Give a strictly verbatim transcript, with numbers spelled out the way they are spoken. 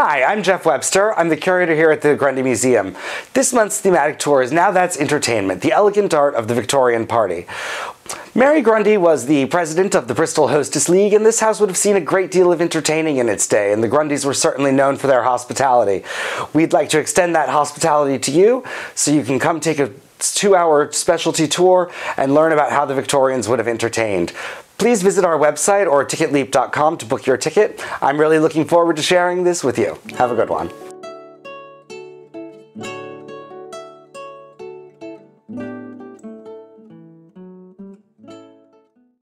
Hi, I'm Jeff Webster. I'm the curator here at the Grundy Museum. This month's thematic tour is Now That's Entertainment, the elegant art of the Victorian party. Mary Grundy was the president of the Bristol Hostess League, and this house would have seen a great deal of entertaining in its day, and the Grundys were certainly known for their hospitality. We'd like to extend that hospitality to you, so you can come take a two-hour specialty tour and learn about how the Victorians would have entertained. Please visit our website or ticket leap dot com to book your ticket. I'm really looking forward to sharing this with you. Have a good one.